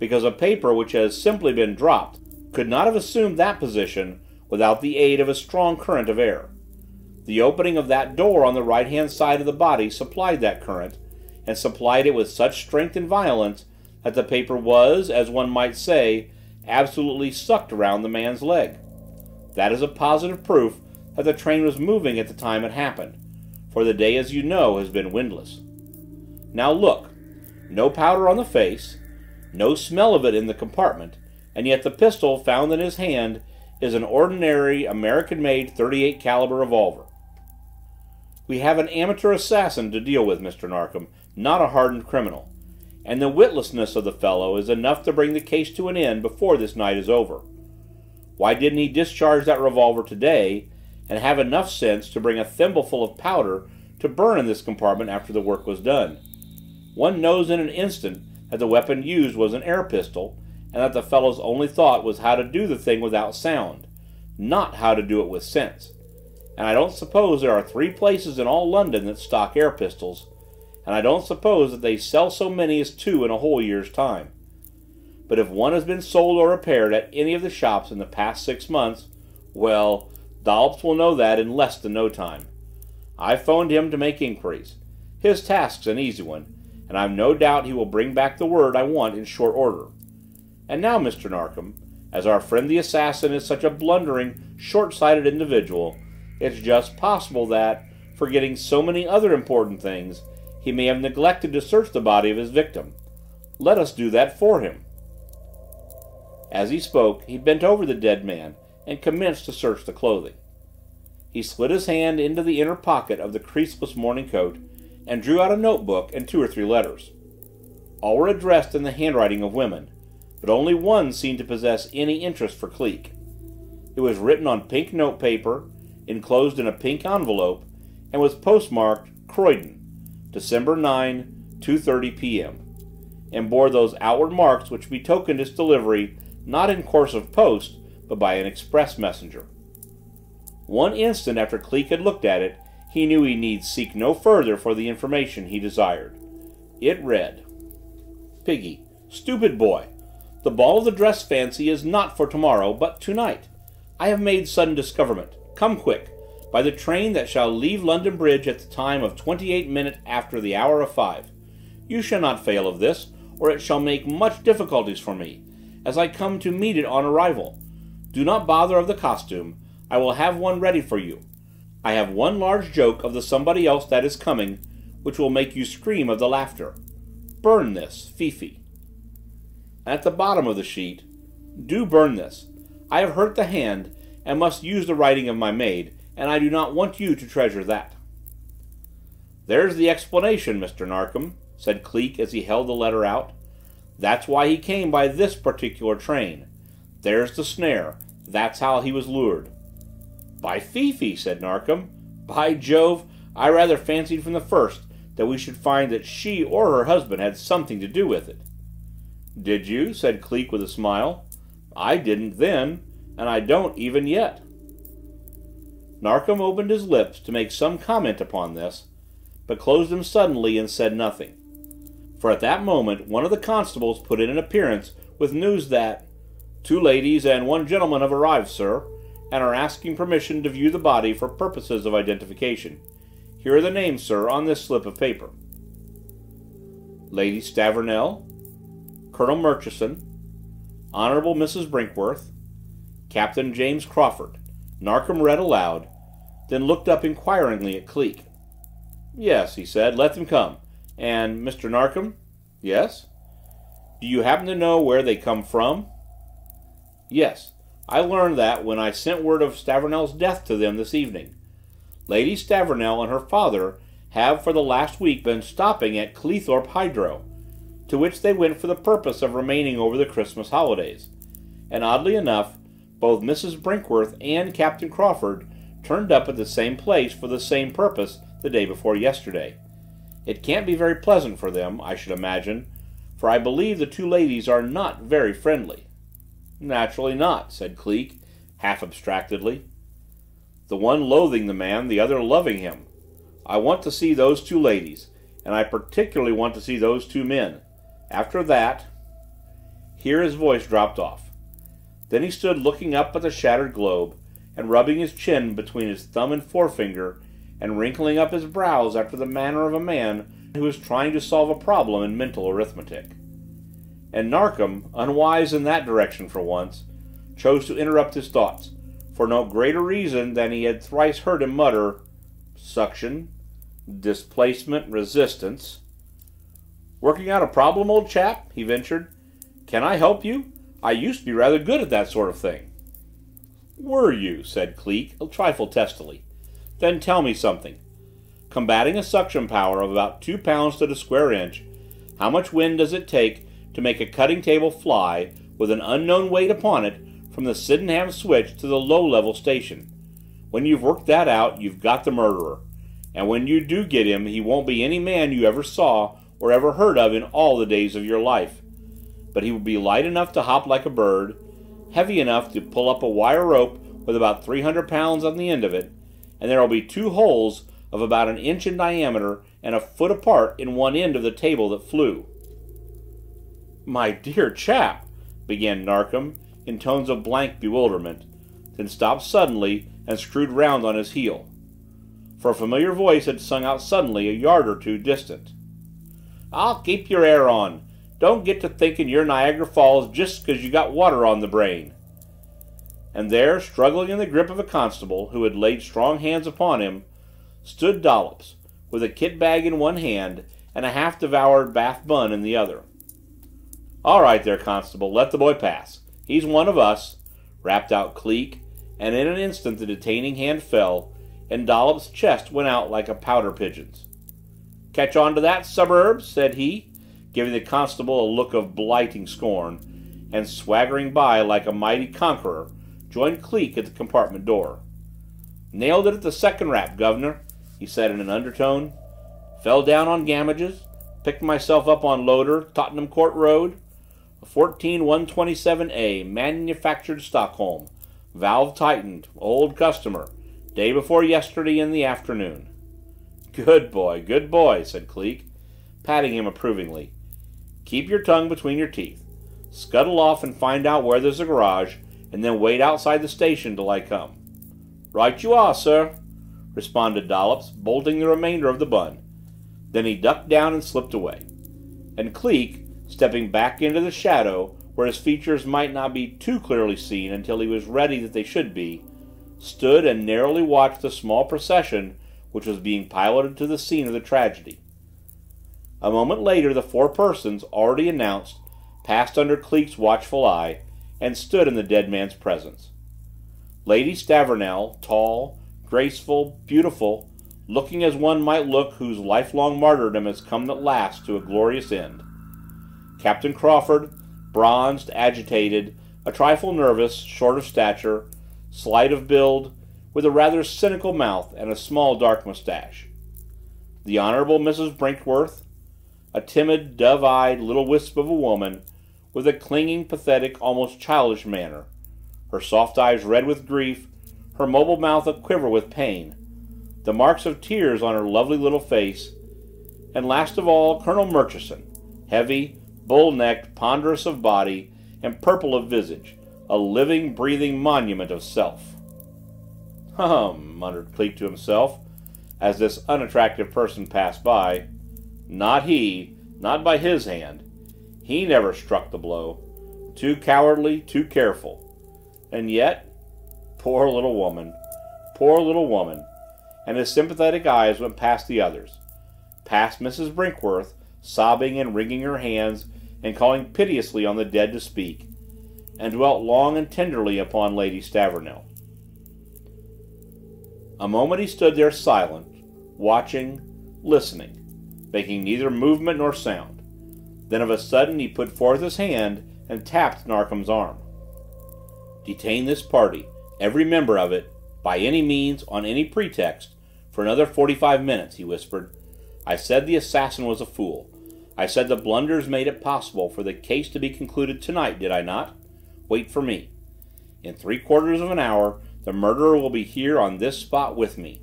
"Because a paper which has simply been dropped could not have assumed that position without the aid of a strong current of air. The opening of that door on the right-hand side of the body supplied that current, and supplied it with such strength and violence that the paper was, as one might say, absolutely sucked around the man's leg. That is a positive proof that the train was moving at the time it happened, for the day, as you know, has been windless. Now look. No powder on the face, no smell of it in the compartment, and yet the pistol found in his hand is an ordinary American-made thirty-eight caliber revolver. We have an amateur assassin to deal with, Mister Narkom, not a hardened criminal, and the witlessness of the fellow is enough to bring the case to an end before this night is over. Why didn't he discharge that revolver today, and have enough sense to bring a thimbleful of powder to burn in this compartment after the work was done? One knows in an instant that the weapon used was an air pistol, and that the fellow's only thought was how to do the thing without sound, not how to do it with sense. And I don't suppose there are three places in all London that stock air pistols, and I don't suppose that they sell so many as two in a whole year's time. But if one has been sold or repaired at any of the shops in the past six months, well, Dollops will know that in less than no time. I phoned him to make inquiries. His task's an easy one, and I've no doubt he will bring back the word I want in short order. And now, Mister Narkom, as our friend the assassin is such a blundering, short-sighted individual, it's just possible that, forgetting so many other important things, he may have neglected to search the body of his victim. Let us do that for him." As he spoke, he bent over the dead man and commenced to search the clothing. He slid his hand into the inner pocket of the creaseless morning coat, and drew out a notebook and two or three letters. All were addressed in the handwriting of women, but only one seemed to possess any interest for Cleek. It was written on pink notepaper, enclosed in a pink envelope, and was postmarked Croydon, December ninth, two thirty p m, and bore those outward marks which betokened its delivery not in course of post, but by an express messenger. One instant after Cleek had looked at it, he knew he need seek no further for the information he desired. It read: "Piggy, stupid boy, the ball of the dress fancy is not for tomorrow, but tonight. I have made sudden discoverment. Come quick, by the train that shall leave London Bridge at the time of twenty-eight minutes after the hour of five. You shall not fail of this, or it shall make much difficulties for me, as I come to meet it on arrival. Do not bother of the costume. I will have one ready for you. I have one large joke of the somebody else that is coming, which will make you scream of the laughter. Burn this, Fifi. At the bottom of the sheet, do burn this. I have hurt the hand, and must use the writing of my maid, and I do not want you to treasure that. There's the explanation, Mister Narkom, said Cleek as he held the letter out. That's why he came by this particular train. There's the snare. That's how he was lured. By Fifi, said Narkom. By Jove, I rather fancied from the first that we should find that she or her husband had something to do with it. Did you? Said Cleek with a smile. I didn't then, and I don't even yet. Narkom opened his lips to make some comment upon this, but closed them suddenly and said nothing. For at that moment one of the constables put in an appearance with news that two ladies and one gentleman have arrived, sir, and are asking permission to view the body for purposes of identification. Here are the names, sir, on this slip of paper. Lady Stavornell, Colonel Murchison, Honorable Missus Brinkworth, Captain James Crawford. Narkom read aloud, then looked up inquiringly at Cleek. Yes, he said, let them come. And, Mister Narkom? Yes? Do you happen to know where they come from? Yes, I learned that when I sent word of Stavornell's death to them this evening. Lady Stavornell and her father have for the last week been stopping at Cleethorpe Hydro, to which they went for the purpose of remaining over the Christmas holidays. And oddly enough, both Missus Brinkworth and Captain Crawford turned up at the same place for the same purpose the day before yesterday. It can't be very pleasant for them, I should imagine, for I believe the two ladies are not very friendly. Naturally not, said Cleek, half abstractedly. The one loathing the man, the other loving him. I want to see those two ladies, and I particularly want to see those two men. After that... Here his voice dropped off. Then he stood looking up at the shattered globe, and rubbing his chin between his thumb and forefinger, and wrinkling up his brows after the manner of a man who is trying to solve a problem in mental arithmetic. And Narkom, unwise in that direction for once, chose to interrupt his thoughts, for no greater reason than he had thrice heard him mutter, suction, displacement, resistance. Working out a problem, old chap? He ventured. Can I help you? I used to be rather good at that sort of thing. Were you? Said Cleek, a trifle testily. Then tell me something. Combating a suction power of about two pounds to the square inch, how much wind does it take to make a cutting table fly with an unknown weight upon it from the Sydenham switch to the low-level station? When you've worked that out, you've got the murderer. And when you do get him, he won't be any man you ever saw or ever heard of in all the days of your life. But he will be light enough to hop like a bird, heavy enough to pull up a wire rope with about three hundred pounds on the end of it, and there will be two holes of about an inch in diameter and a foot apart in one end of the table that flew. My dear chap, began Narkom, in tones of blank bewilderment, then stopped suddenly and screwed round on his heel, for a familiar voice had sung out suddenly a yard or two distant. I'll keep your air on. Don't get to thinking you're Niagara Falls just because you got water on the brain. And there, struggling in the grip of a constable who had laid strong hands upon him, stood Dollops, with a kit bag in one hand and a half-devoured bath bun in the other. All right there, constable, let the boy pass. He's one of us, rapped out Cleek, and in an instant the detaining hand fell, and Dollops' chest went out like a powder pigeon's. Catch on to that, suburbs, said he, giving the constable a look of blighting scorn, and swaggering by like a mighty conqueror, joined Cleek at the compartment door. Nailed it at the second rap, governor, he said in an undertone. Fell down on Gamages, picked myself up on Loder, Tottenham Court Road, fourteen one twenty-seven A, manufactured Stockholm, valve tightened, old customer, day before yesterday in the afternoon. Good boy, good boy, said Cleek, patting him approvingly. Keep your tongue between your teeth. Scuttle off and find out where there's a garage, and then wait outside the station till I come. "Right you are, sir," responded Dollops, bolting the remainder of the bun. Then he ducked down and slipped away. And Cleek, stepping back into the shadow, where his features might not be too clearly seen until he was ready that they should be, stood and narrowly watched the small procession which was being piloted to the scene of the tragedy. A moment later the four persons already announced passed under Cleek's watchful eye and stood in the dead man's presence. Lady Stavornell, tall, graceful, beautiful, looking as one might look whose lifelong martyrdom has come at last to a glorious end. Captain Crawford, bronzed, agitated, a trifle nervous, short of stature, slight of build, with a rather cynical mouth and a small dark moustache. The Honorable Missus Brinkworth, a timid, dove-eyed little wisp of a woman, with a clinging, pathetic, almost childish manner, her soft eyes red with grief, her mobile mouth a-quiver with pain, the marks of tears on her lovely little face, and last of all Colonel Murchison, heavy, bull-necked, ponderous of body, and purple of visage, a living, breathing monument of self. "Hum," muttered Cleek to himself, as this unattractive person passed by. "Not he, not by his hand. He never struck the blow. Too cowardly, too careful. And yet, poor little woman, poor little woman," and his sympathetic eyes went past the others, past Missus Brinkworth, sobbing and wringing her hands and calling piteously on the dead to speak, and dwelt long and tenderly upon Lady Stavornell. A moment he stood there silent, watching, listening, making neither movement nor sound. Then of a sudden he put forth his hand and tapped Narkom's arm. "Detain this party, every member of it, by any means, on any pretext, for another forty-five minutes," he whispered. "I said the assassin was a fool. I said the blunders made it possible for the case to be concluded tonight, did I not? Wait for me. In three quarters of an hour the murderer will be here on this spot with me."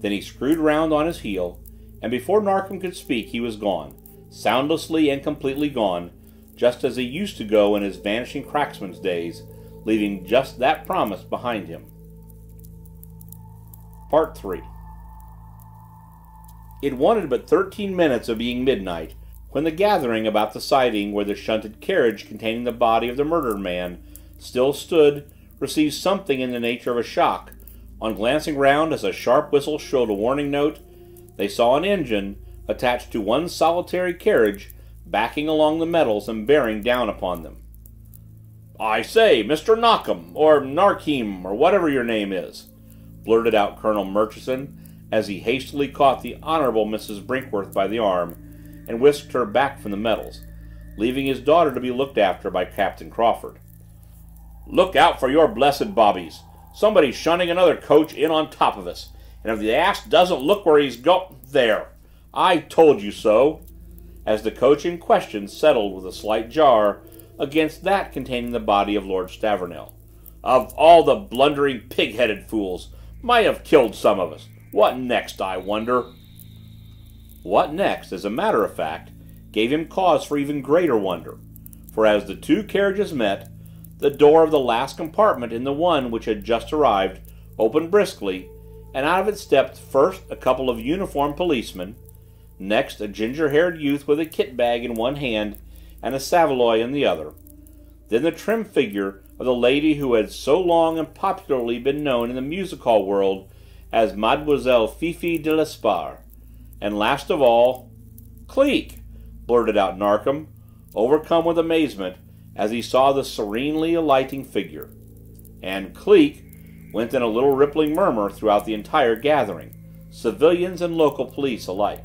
Then he screwed round on his heel, and before Narkom could speak he was gone, soundlessly and completely gone, just as he used to go in his vanishing cracksman's days, leaving just that promise behind him. Part three. It wanted but thirteen minutes of being midnight when the gathering about the siding where the shunted carriage containing the body of the murdered man still stood received something in the nature of a shock. On glancing round as a sharp whistle shrilled a warning note, they saw an engine attached to one solitary carriage backing along the metals and bearing down upon them. "I say, Mister Narkom, or Narkeem, or whatever your name is," blurted out Colonel Murchison, as he hastily caught the Honorable Missus Brinkworth by the arm and whisked her back from the metals, leaving his daughter to be looked after by Captain Crawford. "Look out for your blessed bobbies! Somebody's shunning another coach in on top of us, and if the ass doesn't look where he's go— there! I told you so!" as the coach in question settled with a slight jar against that containing the body of Lord Stavornell. "Of all the blundering, pig-headed fools! Might have killed some of us! What next, I wonder?" What next, as a matter of fact, gave him cause for even greater wonder, for as the two carriages met, the door of the last compartment in the one which had just arrived opened briskly, and out of it stepped first a couple of uniformed policemen, next a ginger-haired youth with a kit-bag in one hand and a saveloy in the other, then the trim figure of the lady who had so long and popularly been known in the music-hall world as Mademoiselle Fifi de L'Espard, and last of all, "Cleek!" blurted out Narkom, overcome with amazement as he saw the serenely alighting figure. And "Cleek" went in a little rippling murmur throughout the entire gathering, civilians and local police alike.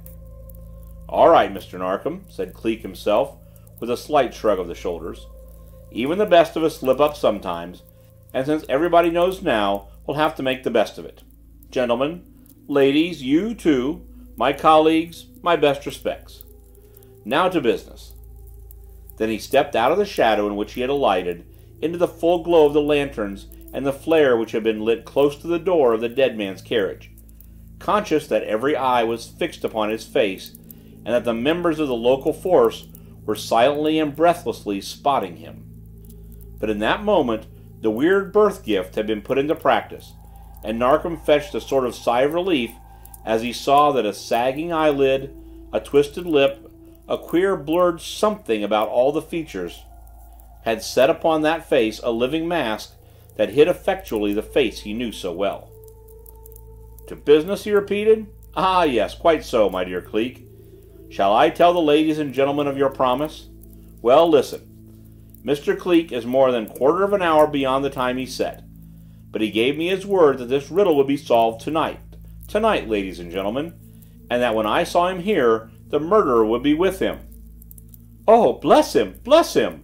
"All right, Mister Narkom," said Cleek himself, with a slight shrug of the shoulders. "Even the best of us slip up sometimes, and since everybody knows now, we'll have to make the best of it. Gentlemen, ladies, you too, my colleagues, my best respects. Now to business." Then he stepped out of the shadow in which he had alighted, into the full glow of the lanterns and the flare which had been lit close to the door of the dead man's carriage, conscious that every eye was fixed upon his face, and that the members of the local force were silently and breathlessly spotting him. But in that moment the weird birth gift had been put into practice, and Narkom fetched a sort of sigh of relief as he saw that a sagging eyelid, a twisted lip, a queer blurred something about all the features, had set upon that face a living mask that hid effectually the face he knew so well. "To business," he repeated. "Ah, yes, quite so, my dear Cleek. Shall I tell the ladies and gentlemen of your promise? Well, listen. Mister Cleek is more than a quarter of an hour beyond the time he set, but he gave me his word that this riddle would be solved tonight, tonight, ladies and gentlemen, and that when I saw him here, the murderer would be with him." "Oh, bless him, bless him!"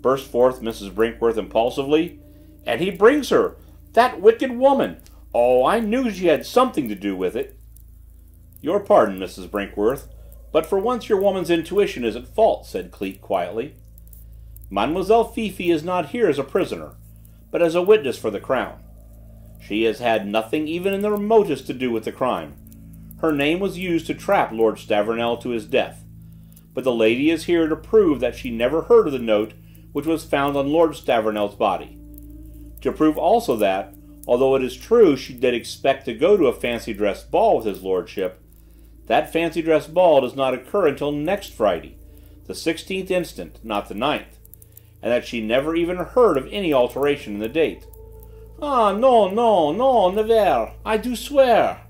burst forth Missus Brinkworth impulsively. "And he brings her! That wicked woman! Oh, I knew she had something to do with it!" "Your pardon, Missus Brinkworth, but for once your woman's intuition is at fault," said Cleek quietly. "Mademoiselle Fifi is not here as a prisoner, but as a witness for the Crown. She has had nothing even in the remotest to do with the crime. Her name was used to trap Lord Stavornell to his death, but the lady is here to prove that she never heard of the note which was found on Lord Stavernell's body. To prove also that, although it is true she did expect to go to a fancy-dress ball with his lordship, that fancy-dress ball does not occur until next Friday, the sixteenth instant, not the ninth, and that she never even heard of any alteration in the date." "Ah, no, no, no, never, I do swear,"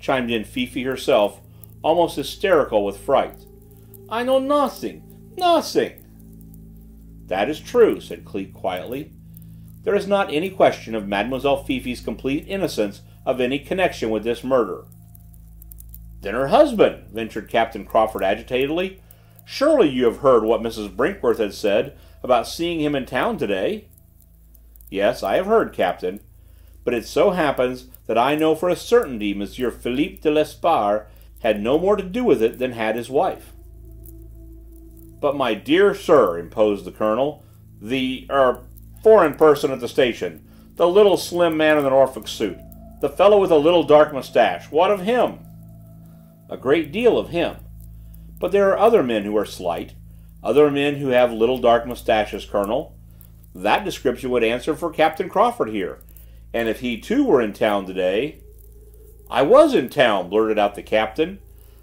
chimed in Fifi herself, almost hysterical with fright. "I know nothing, nothing." "That is true," said Cleek quietly. "There is not any question of Mademoiselle Fifi's complete innocence of any connection with this murder." "Then her husband," ventured Captain Crawford agitatedly. "Surely you have heard what Missus Brinkworth had said about seeing him in town today?" "Yes, I have heard, Captain. But it so happens that I know for a certainty Monsieur Philippe de L'Espard had no more to do with it than had his wife." "But, my dear sir," imposed the colonel, "the, er, foreign person at the station, the little slim man in the Norfolk suit, the fellow with the little dark moustache, what of him?" "A great deal of him. But there are other men who are slight, other men who have little dark moustaches, Colonel. That description would answer for Captain Crawford here, and if he too were in town today—" "I was in town," blurted out the captain,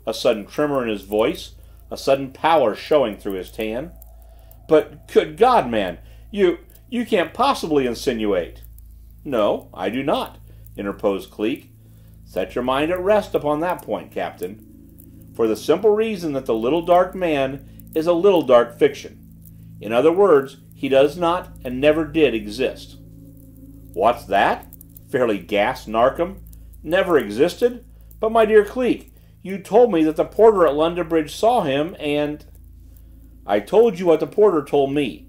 a sudden tremor in his voice, a sudden pallor showing through his tan. "But, good God, man, you, you can't possibly insinuate—" "No, I do not," interposed Cleek. "Set your mind at rest upon that point, Captain, for the simple reason that the little dark man is a little dark fiction. In other words, he does not and never did exist." "What's that?" fairly gasped Narkom. "Never existed? But, my dear Cleek, you told me that the porter at London Bridge saw him, and—" "I told you what the porter told me,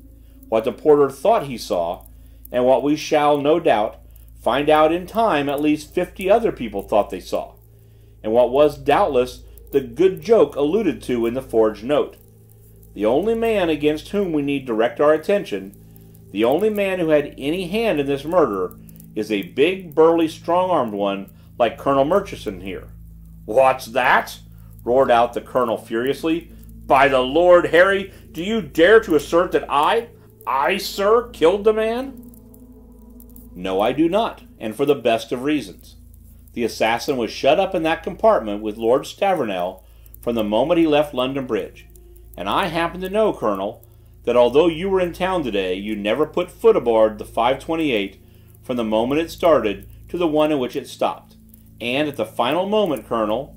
what the porter thought he saw, and what we shall, no doubt, find out in time at least fifty other people thought they saw, and what was, doubtless, the good joke alluded to in the forged note. The only man against whom we need direct our attention, the only man who had any hand in this murder, is a big, burly, strong-armed one like Colonel Murchison here." "What's that?" roared out the colonel furiously. "By the Lord Harry, do you dare to assert that I, I, sir, killed the man?" "No, I do not, and for the best of reasons. The assassin was shut up in that compartment with Lord Stavornell from the moment he left London Bridge, and I happen to know, Colonel, that although you were in town today, you never put foot aboard the five twenty-eight from the moment it started to the one in which it stopped. And at the final moment, Colonel—"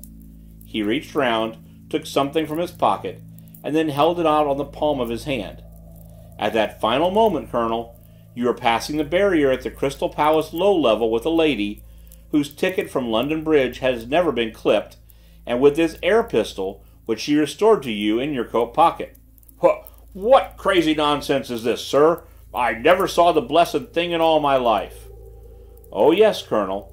He reached round, took something from his pocket, and then held it out on the palm of his hand. "At that final moment, Colonel, you were passing the barrier at the Crystal Palace low level with a lady whose ticket from London Bridge has never been clipped, and with this air pistol which she restored to you in your coat pocket." "What, what crazy nonsense is this, sir? I never saw the blessed thing in all my life." "Oh, yes, Colonel.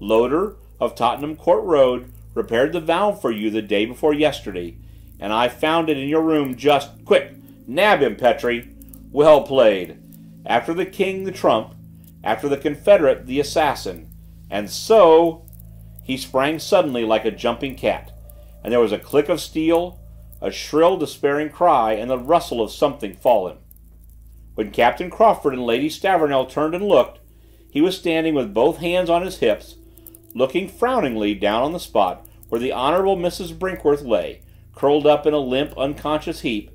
Loder, of Tottenham Court Road, repaired the valve for you the day before yesterday, and I found it in your room just— Quick! Nab him, Petrie! Well played! After the king, the trump; after the confederate, the assassin. And so—" He sprang suddenly like a jumping cat, and there was a click of steel, a shrill, despairing cry, and the rustle of something falling. When Captain Crawford and Lady Stavornell turned and looked, He was standing with both hands on his hips, looking frowningly down on the spot where the Honorable Missus Brinkworth lay, curled up in a limp, unconscious heap,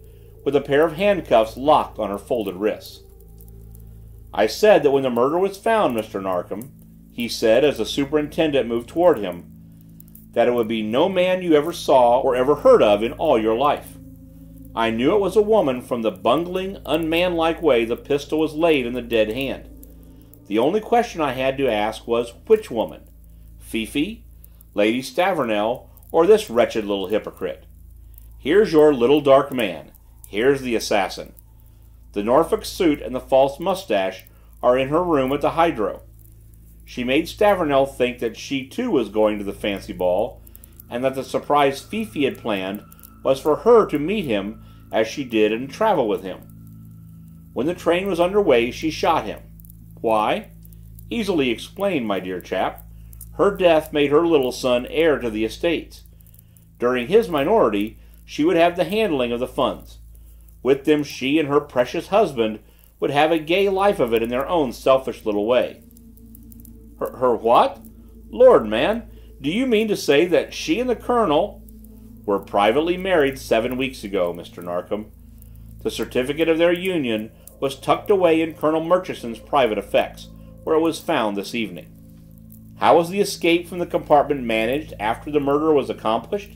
with a pair of handcuffs locked on her folded wrists. "I said that when the murder was found, Mister Narkom," he said as the superintendent moved toward him, "that it would be no man you ever saw or ever heard of in all your life. I knew it was a woman from the bungling, unmanlike way the pistol was laid in the dead hand. The only question I had to ask was, which woman? Fifi, Lady Stavornell, or this wretched little hypocrite? Here's your little dark man. Here's the assassin. The Norfolk suit and the false mustache are in her room at the Hydro. She made Stavornell think that she too was going to the fancy ball, and that the surprise Fifi had planned was for her to meet him as she did and travel with him. When the train was under way, she shot him. Why? Easily explained, my dear chap. Her death made her little son heir to the estates. During his minority, she would have the handling of the funds. With them, she and her precious husband would have a gay life of it in their own selfish little way." Her, her what? Lord, man, do you mean to say that she and the colonel were privately married seven weeks ago, Mister Narkom? The certificate of their union was tucked away in Colonel Murchison's private effects, where it was found this evening. How was the escape from the compartment managed after the murder was accomplished?"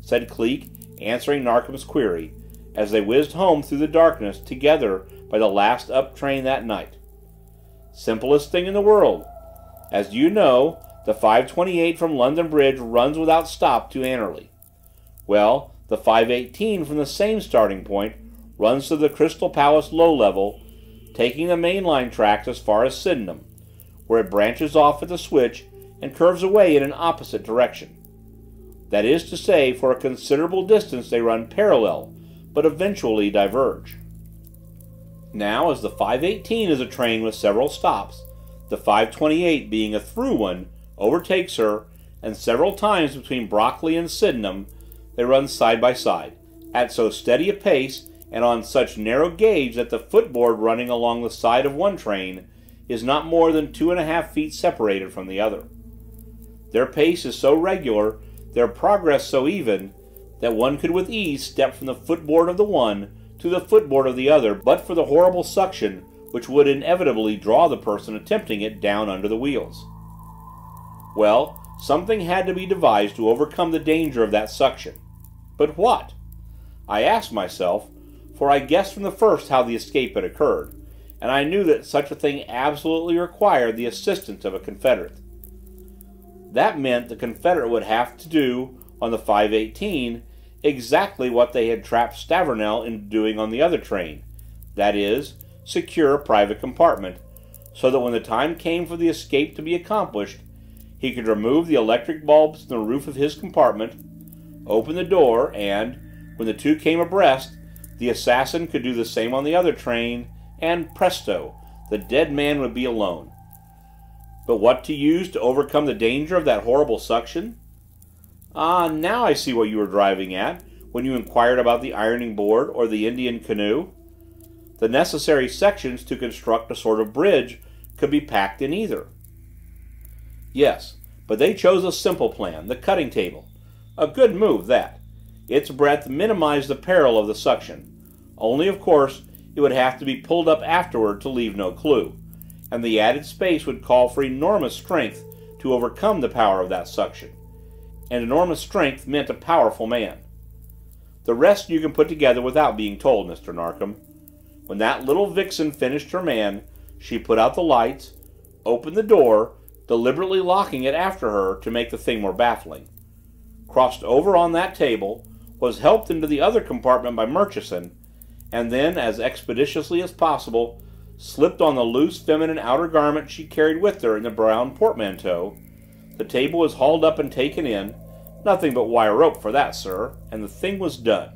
said Cleek, answering Narkom's query, as they whizzed home through the darkness together by the last up train that night. "Simplest thing in the world. As you know, the five twenty-eight from London Bridge runs without stop to Annerley. Well, the five eighteen from the same starting point runs to the Crystal Palace low level, taking the main line tracks as far as Sydenham, where it branches off at the switch and curves away in an opposite direction. That is to say, for a considerable distance they run parallel, but eventually diverge. Now, as the five eighteen is a train with several stops, the five twenty-eight, being a through one, overtakes her, and several times between Brockley and Sydenham they run side by side, at so steady a pace and on such narrow gauge that the footboard running along the side of one train is not more than two and a half feet separated from the other. Their pace is so regular, their progress so even, that one could with ease step from the footboard of the one to the footboard of the other but for the horrible suction which would inevitably draw the person attempting it down under the wheels. Well, something had to be devised to overcome the danger of that suction. But what? I asked myself, for I guessed from the first how the escape had occurred, and I knew that such a thing absolutely required the assistance of a confederate. That meant the confederate would have to do, on the five eighteen, exactly what they had trapped Stavornell into doing on the other train, that is, secure a private compartment, so that when the time came for the escape to be accomplished, he could remove the electric bulbs from the roof of his compartment, open the door, and, when the two came abreast, the assassin could do the same on the other train, and presto, the dead man would be alone. But what to use to overcome the danger of that horrible suction? Ah, now I see what you were driving at when you inquired about the ironing board or the Indian canoe. The necessary sections to construct a sort of bridge could be packed in either. Yes, but they chose a simple plan, the cutting table. A good move, that. Its breadth minimized the peril of the suction. Only, of course, it would have to be pulled up afterward to leave no clue, and the added space would call for enormous strength to overcome the power of that suction. And enormous strength meant a powerful man. The rest you can put together without being told, Mister Narkom. When that little vixen finished her man, she put out the lights, opened the door, deliberately locking it after her to make the thing more baffling, crossed over on that table, was helped into the other compartment by Murchison, and then, as expeditiously as possible, slipped on the loose feminine outer garment she carried with her in the brown portmanteau. The table was hauled up and taken in, nothing but wire rope for that, sir, and the thing was done.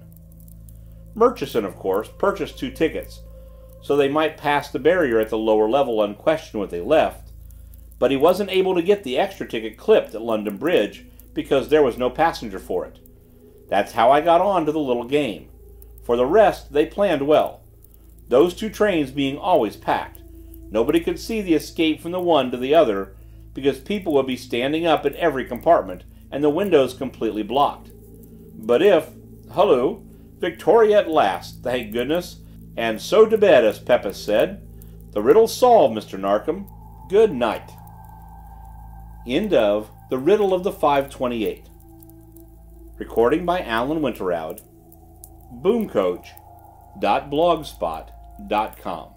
Murchison, of course, purchased two tickets, so they might pass the barrier at the lower level unquestioned what they left, but he wasn't able to get the extra ticket clipped at London Bridge because there was no passenger for it. That's how I got on to the little game. For the rest, they planned well, those two trains being always packed, Nobody could see the escape from the one to the other, because people would be standing up in every compartment, and the windows completely blocked. But if— Hullo! Victoria at last, thank goodness, and so to bed, as Pepys said. The riddle solved, Mister Narkom. Good night. End of The Riddle of the five twenty-eight. Recording by Alan Winterroud. Boomcoach dot blogspot dot com